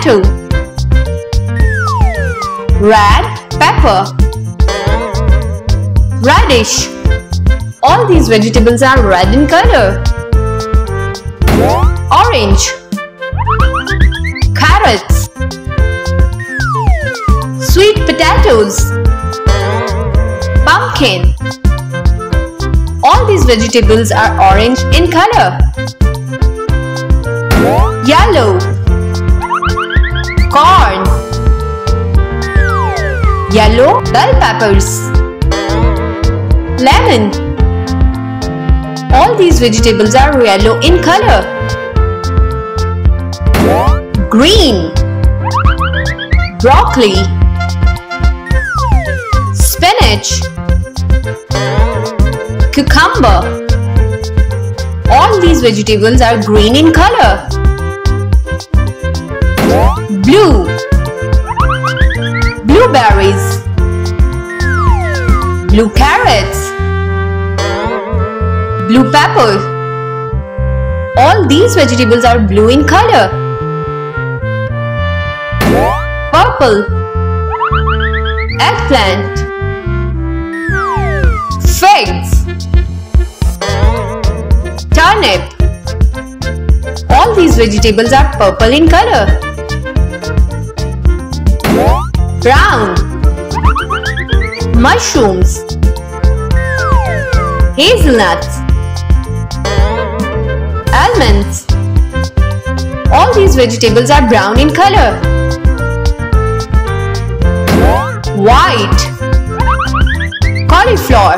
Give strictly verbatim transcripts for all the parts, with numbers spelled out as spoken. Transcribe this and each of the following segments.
tomato, red pepper, radish. All these vegetables are red in color. Orange, carrots, sweet potatoes, pumpkin. All these vegetables are orange in color. Yellow, corn, yellow bell peppers, lemon. All these vegetables are yellow in color. Green, broccoli, spinach, cucumber. All these vegetables are green in color. Blue, blueberries, blue carrots, blue pepper. All these vegetables are blue in color. Purple, eggplant, figs, turnip. All these vegetables are purple in color. Brown, mushrooms, hazelnuts, almonds. All these vegetables are brown in color. White, cauliflower,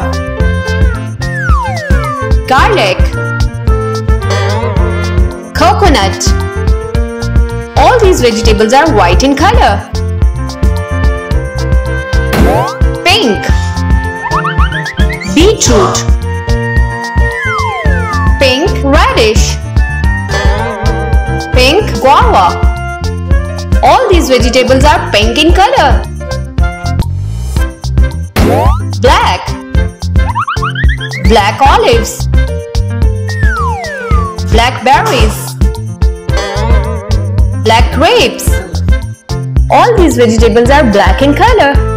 garlic, coconut. All these vegetables are white in color. Pink, beetroot, pink radish, pink guava. All these vegetables are pink in color. Black, black olives, blackberries, black grapes. All these vegetables are black in color.